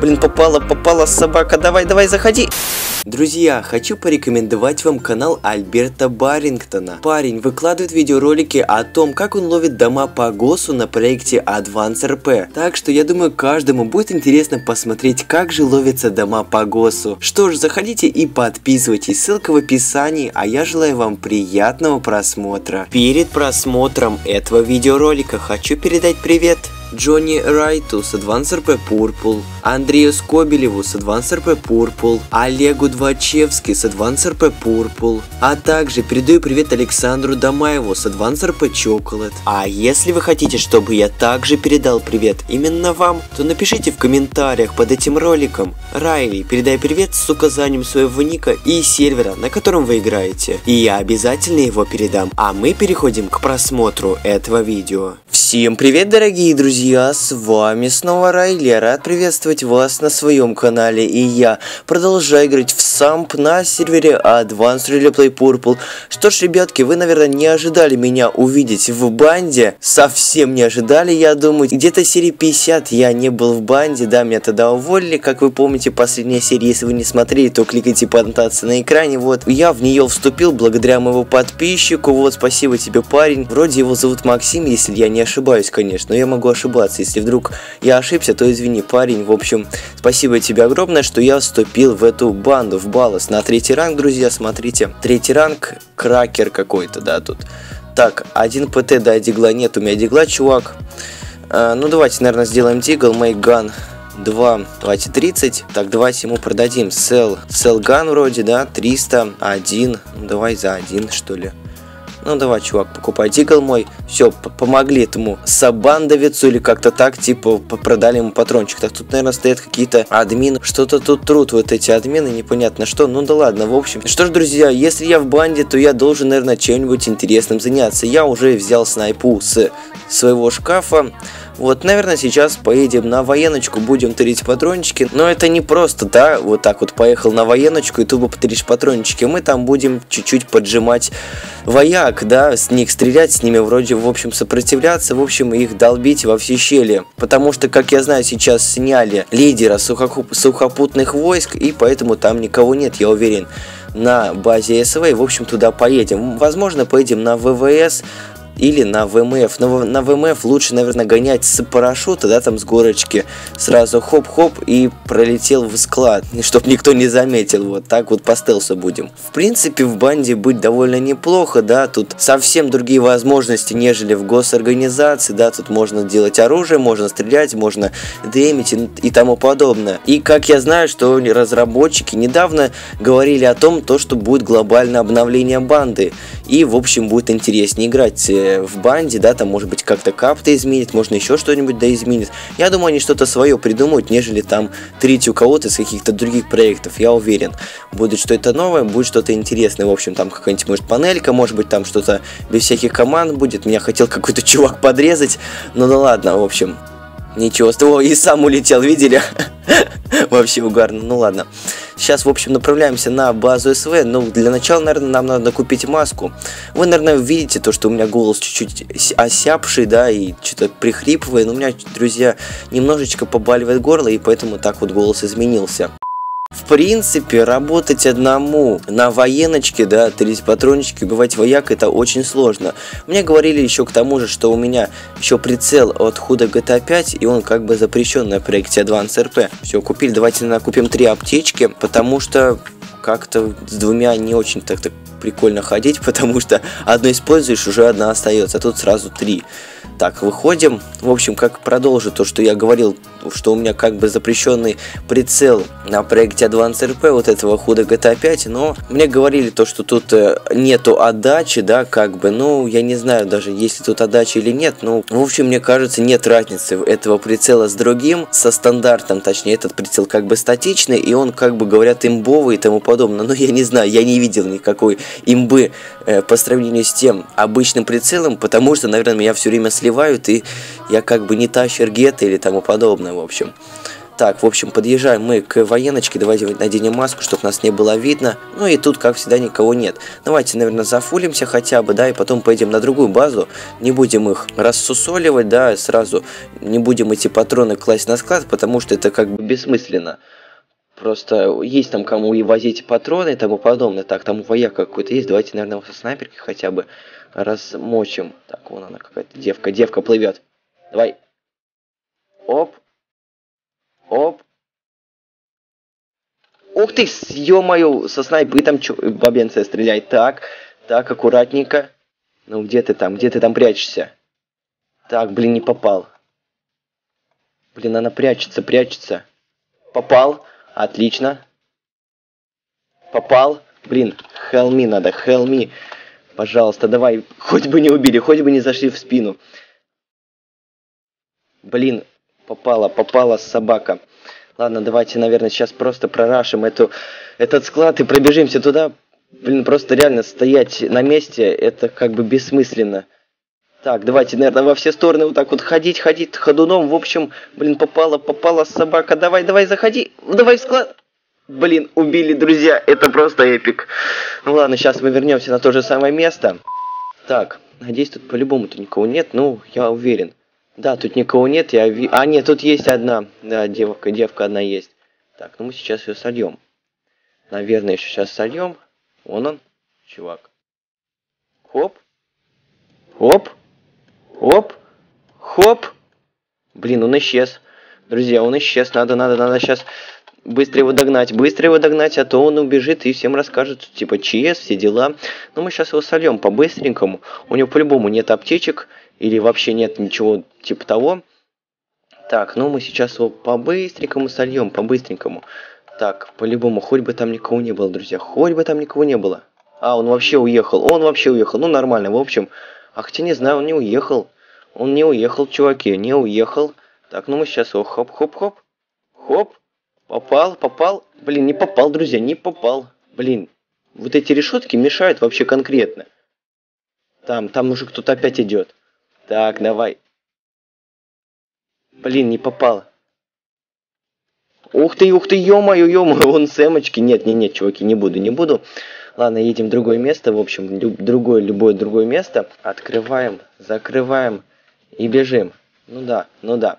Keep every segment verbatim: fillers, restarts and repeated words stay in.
Блин, попала, попала собака. Давай, давай, заходи. Друзья, хочу порекомендовать вам канал Альберта Баррингтона. Парень выкладывает видеоролики о том, как он ловит дома по ГОСу на проекте Advance эр пи. Так что я думаю, каждому будет интересно посмотреть, как же ловятся дома по ГОСу. Что ж, заходите и подписывайтесь, ссылка в описании, а я желаю вам приятного просмотра. Перед просмотром этого видеоролика хочу передать привет Джонни Райту с Advance эр пи Purple, Андрею Скобелеву с Advance эр пи Purple, Олегу Двачевски с Advance эр пи Purple, а также передаю привет Александру Дамаеву с Advance эр пи Chocolate. А если вы хотите, чтобы я также передал привет именно вам, то напишите в комментариях под этим роликом: Райли, передай привет с указанием своего ника и сервера, на котором вы играете. И я обязательно его передам. А мы переходим к просмотру этого видео. Всем привет, дорогие друзья! Друзья, с вами снова Райли, рад приветствовать вас на своем канале, и я продолжаю играть в самп на сервере Advanced Multiplayer Purple. Что ж, ребятки, вы, наверное, не ожидали меня увидеть в банде, совсем не ожидали, я думаю, где-то серии пятьдесят я не был в банде, да, меня тогда уволили, как вы помните, последняя серия, если вы не смотрели, то кликайте по аннотации на экране, вот, я в нее вступил благодаря моему подписчику, вот, спасибо тебе, парень, вроде его зовут Максим, если я не ошибаюсь, конечно, но я могу ошибаться. Если вдруг я ошибся, то извини, парень. В общем, спасибо тебе огромное, что я вступил в эту банду, в Балас. На третий ранг, друзья, смотрите. Третий ранг, кракер какой-то, да, тут. Так, один ПТ, да, дигла нет. У меня дигла, чувак. А, ну, давайте, наверное, сделаем дигл. Мейган два, давайте тридцать. Так, давайте ему продадим. Сел, селган вроде, да, триста один. Ну, давай за один, что ли. Ну давай, чувак, покупай дигл мой. Все, помогли этому сабандовицу или как-то так, типа, продали ему патрончик. Так, тут, наверное, стоят какие-то админы. Что-то тут труд, вот эти админы, непонятно что. Ну да ладно, в общем. Что ж, друзья, если я в банде, то я должен, наверное, чем-нибудь интересным заняться. Я уже взял снайпу с своего шкафа. Вот, наверное, сейчас поедем на военочку, будем тырить патрончики. Но это не просто, да, вот так вот поехал на военочку и тупо потыришь патрончики. Мы там будем чуть-чуть поджимать вояк, да, с них стрелять, с ними вроде, в общем, сопротивляться, в общем, их долбить во все щели. Потому что, как я знаю, сейчас сняли лидера сухоп- сухопутных войск, и поэтому там никого нет, я уверен, на базе СВ. И, в общем, туда поедем. Возможно, поедем на ВВС. Или на ВМФ. Но на ВМФ лучше, наверное, гонять с парашюта, да, там с горочки. Сразу хоп-хоп и пролетел в склад, чтобы никто не заметил. Вот так вот по стелсу будем. В принципе, в банде быть довольно неплохо, да. Тут совсем другие возможности, нежели в госорганизации, да. Тут можно делать оружие, можно стрелять, можно дэмить и, и тому подобное. И как я знаю, что разработчики недавно говорили о том, то, что будет глобальное обновление банды. И, в общем, будет интереснее играть в банде, да, там, может быть, как-то кап-то изменит, можно еще что-нибудь да изменит. Я думаю, они что-то свое придумают, нежели там третью у кого-то из каких-то других проектов, я уверен. Будет что-то новое, будет что-то интересное, в общем, там какая-нибудь, может, панелька, может быть, там что-то без всяких команд будет. Меня хотел какой-то чувак подрезать, ну да ладно, в общем, ничего с того, и сам улетел, видели? Вообще угарно, ну ладно. Сейчас, в общем, направляемся на базу СВ. Ну, для начала, наверное, нам надо купить маску. Вы, наверное, видите то, что у меня голос чуть-чуть осяпший, да, и что-то прихрипывает. Но у меня, друзья, немножечко побаливает горло, и поэтому так вот голос изменился. В принципе, работать одному на военочке, да, тырить патрончики, убивать вояк, это очень сложно. Мне говорили еще к тому же, что у меня еще прицел от худо джи ти эй пять, и он как бы запрещен на проекте Advance эр пи. Все, купили, давайте накупим три аптечки, потому что как-то с двумя не очень так-то прикольно ходить, потому что одну используешь, уже одна остается, а тут сразу три. Так, выходим. В общем, как продолжу то, что я говорил, что у меня как бы запрещенный прицел на проекте Advance эр пи вот этого худо джи ти эй пять, но мне говорили то, что тут нету отдачи, да, как бы, ну, я не знаю даже, есть ли тут отдача или нет, ну, в общем, мне кажется, нет разницы этого прицела с другим, со стандартом, точнее, этот прицел как бы статичный, и он, как бы, говорят, имбовый и тому подобное, но я не знаю, я не видел никакой имбы э, по сравнению с тем обычным прицелом, потому что, наверное, меня все время слили, и я как бы не тащу ргеты или тому подобное, в общем. Так, в общем, подъезжаем мы к военочке. Давайте наденем маску, чтобы нас не было видно. Ну и тут, как всегда, никого нет. Давайте, наверное, зафулимся хотя бы, да, и потом поедем на другую базу. Не будем их рассусоливать, да, сразу. Не будем эти патроны класть на склад, потому что это как бы бессмысленно. Просто есть там кому и возить патроны и тому подобное. Так, там у вояка какой-то есть. Давайте, наверное, со снайперки хотя бы размочим. Так, вон она какая-то девка. Девка плывет. Давай. Оп. Оп. Ух ты, ё-моё, со снайпы там бабенция стреляет. Так, так, аккуратненько. Ну, где ты там? Где ты там прячешься? Так, блин, не попал. Блин, она прячется, прячется. Попал. Отлично. Попал. Блин, хелми надо, хелми. Пожалуйста, давай. Хоть бы не убили, хоть бы не зашли в спину. Блин, попала, попала собака. Ладно, давайте, наверное, сейчас просто прорашим эту, этот склад и пробежимся туда. Блин, просто реально стоять на месте, это как бы бессмысленно. Так, давайте, наверное, во все стороны вот так вот ходить, ходить ходуном. В общем, блин, попала, попала собака. Давай, давай, заходи. Давай в склад. Блин, убили, друзья. Это просто эпик. Ну ладно, сейчас мы вернемся на то же самое место. Так, надеюсь, тут по-любому-то никого нет. Ну, я уверен. Да, тут никого нет. Я ви... А, нет, тут есть одна. Да, девка, девка одна есть. Так, ну мы сейчас ее сольем. Наверное, еще сейчас сольем. Вон он, чувак. Хоп. Хоп. Оп, хоп, блин, он исчез, друзья, он исчез, надо, надо, надо сейчас быстро его догнать, быстро его догнать, а то он убежит и всем расскажет, типа, ЧС, все дела, но мы сейчас его сольем по-быстренькому, у него по-любому нет аптечек или вообще нет ничего типа того, так, ну мы сейчас его по-быстренькому сольем, по-быстренькому, так, по-любому, хоть бы там никого не было, друзья, хоть бы там никого не было, а, он вообще уехал, он вообще уехал, ну нормально, в общем, а хотя не знаю, он не уехал. Он не уехал, чуваки, не уехал. Так, ну мы сейчас его хоп-хоп-хоп. Хоп. Попал, попал. Блин, не попал, друзья, не попал. Блин, вот эти решетки мешают вообще конкретно. Там, там уже кто-то опять идет. Так, давай. Блин, не попал. Ух ты, ух ты, ё-моё, ё-моё, вон сэмочки. Нет, нет, нет, чуваки, не буду, не буду. Ладно, едем в другое место, в общем, люб, другое, любое другое место. Открываем, закрываем и бежим. Ну да, ну да.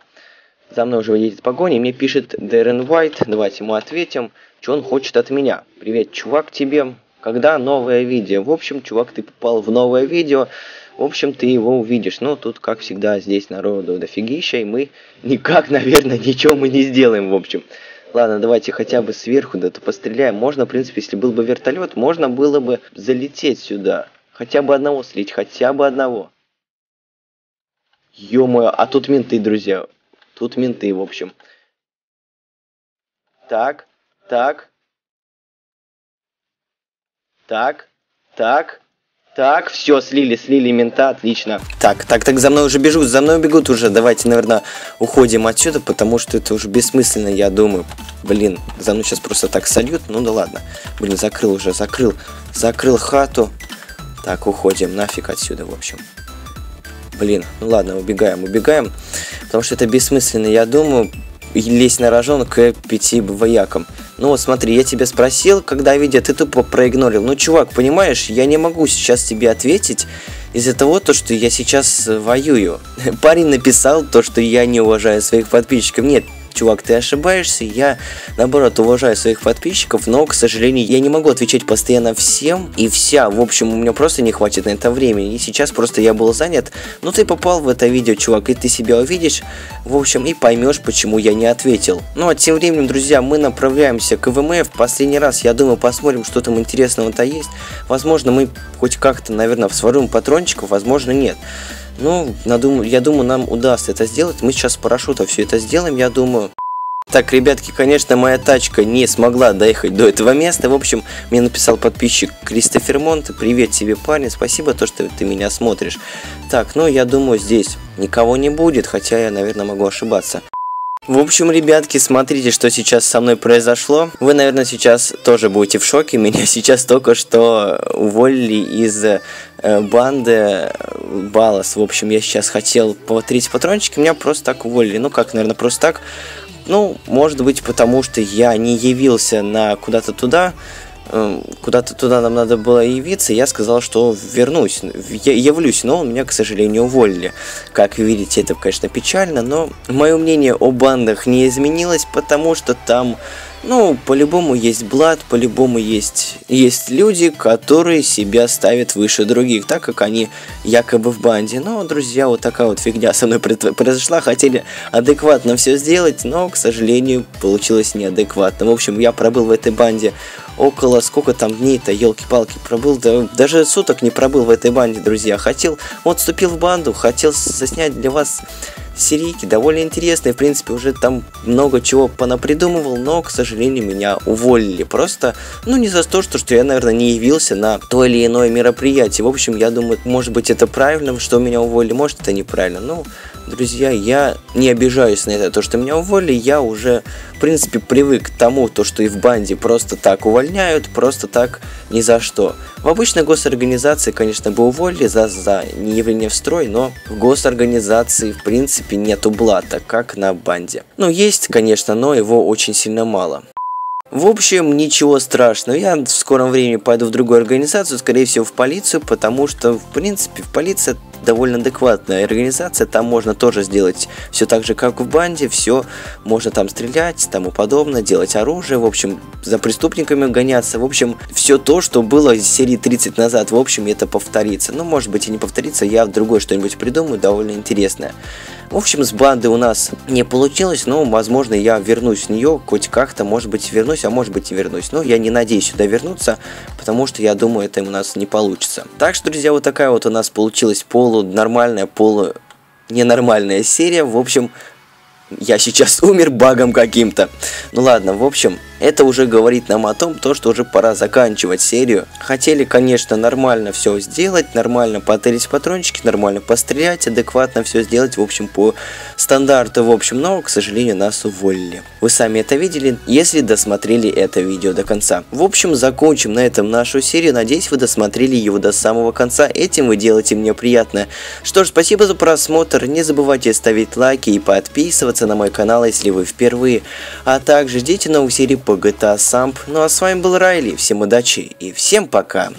За мной уже едет погоня, мне пишет Darren White. Давайте ему ответим, что он хочет от меня. Привет, чувак, тебе. Когда новое видео? В общем, чувак, ты попал в новое видео. В общем, ты его увидишь. Но тут, как всегда, здесь народу дофигища, и мы никак, наверное, ничего мы не сделаем, в общем. Ладно, давайте хотя бы сверху да-то постреляем. Можно, в принципе, если был бы вертолет, можно было бы залететь сюда. Хотя бы одного слить, хотя бы одного. Ё-моё, а тут менты, друзья. Тут менты, в общем. Так, так. Так, так. Так, все, слили, слили мента, отлично. Так, так, так, за мной уже бежут, за мной бегут уже. Давайте, наверное, уходим отсюда, потому что это уже бессмысленно, я думаю. Блин, за мной сейчас просто так сольют, ну да ладно. Блин, закрыл уже, закрыл, закрыл хату. Так, уходим, нафиг отсюда, в общем. Блин, ну ладно, убегаем, убегаем. Потому что это бессмысленно, я думаю, лезть на рожон к пяти воякам. Ну вот смотри, я тебя спросил, когда видео, ты тупо проигнорил. Ну, чувак, понимаешь, я не могу сейчас тебе ответить из-за того, то, что я сейчас воюю. Парень написал то, что я не уважаю своих подписчиков. Нет, чувак, ты ошибаешься, я, наоборот, уважаю своих подписчиков, но, к сожалению, я не могу отвечать постоянно всем и вся. В общем, у меня просто не хватит на это времени, и сейчас просто я был занят. Ну, ты попал в это видео, чувак, и ты себя увидишь, в общем, и поймешь, почему я не ответил. Ну, а тем временем, друзья, мы направляемся к ВМФ. Последний раз, я думаю, посмотрим, что там интересного-то есть. Возможно, мы хоть как-то, наверное, своруем патрончиков, возможно, нет. Ну, я думаю, нам удастся это сделать. Мы сейчас с парашюта все это сделаем, я думаю. Так, ребятки, конечно, моя тачка не смогла доехать до этого места. В общем, мне написал подписчик Кристофер Монт. Привет тебе, парень, спасибо, то, что ты меня смотришь. Так, ну, я думаю, здесь никого не будет, хотя я, наверное, могу ошибаться. В общем, ребятки, смотрите, что сейчас со мной произошло. Вы, наверное, сейчас тоже будете в шоке. Меня сейчас только что уволили из э, банды Балас. В общем, я сейчас хотел повторить патрончики, меня просто так уволили. Ну как, наверное, просто так. Ну, может быть, потому что я не явился на куда-то туда, куда-то туда нам надо было явиться, я сказал, что вернусь, я явлюсь, но меня, к сожалению, уволили. Как видите, это, конечно, печально, но мое мнение о бандах не изменилось, потому что там, ну, по-любому есть блат, по-любому есть, есть люди, которые себя ставят выше других, так как они якобы в банде. Но, друзья, вот такая вот фигня со мной произошла, хотели адекватно все сделать, но, к сожалению, получилось неадекватно. В общем, я пробыл в этой банде около сколько там дней-то, елки-палки, пробыл, да, даже суток не пробыл в этой банде, друзья. Хотел, вот вступил в банду, хотел заснять для вас серийки, довольно интересные, в принципе, уже там много чего понапридумывал, но, к сожалению, меня уволили. Просто, ну, не за то, что, что я, наверное, не явился на то или иное мероприятие. В общем, я думаю, может быть, это правильно, что меня уволили, может, это неправильно, но... Друзья, я не обижаюсь на это, то, что меня уволили, я уже, в принципе, привык к тому, то, что и в банде просто так увольняют, просто так ни за что. В обычной госорганизации, конечно, бы уволили за, за неявление в строй, но в госорганизации, в принципе, нету блата, как на банде. Ну, есть, конечно, но его очень сильно мало. В общем, ничего страшного, я в скором времени пойду в другую организацию, скорее всего в полицию, потому что, в принципе, в полиция довольно адекватная организация, там можно тоже сделать все так же, как в банде, все, можно там стрелять, тому подобное, делать оружие, в общем, за преступниками гоняться, в общем, все то, что было из серии тридцать назад, в общем, это повторится, ну, может быть и не повторится, я в другое что-нибудь придумаю, довольно интересное. В общем, с банды у нас не получилось, но, возможно, я вернусь в нее, хоть как-то, может быть, вернусь, а может быть, не вернусь. Но я не надеюсь сюда вернуться, потому что, я думаю, это у нас не получится. Так что, друзья, вот такая вот у нас получилась полунормальная, полуненормальная серия. В общем, я сейчас умер багом каким-то. Ну ладно, в общем, это уже говорит нам о том, то, что уже пора заканчивать серию. Хотели, конечно, нормально все сделать, нормально потырить патрончики, нормально пострелять, адекватно все сделать, в общем, по стандарту, в общем, но, к сожалению, нас уволили. Вы сами это видели, если досмотрели это видео до конца. В общем, закончим на этом нашу серию, надеюсь, вы досмотрели его до самого конца, этим вы делаете мне приятное. Что ж, спасибо за просмотр, не забывайте ставить лайки и подписываться на мой канал, если вы впервые, а также ждите новых серий по джи ти эй Samp. Ну а с вами был Райли, всем удачи и всем пока!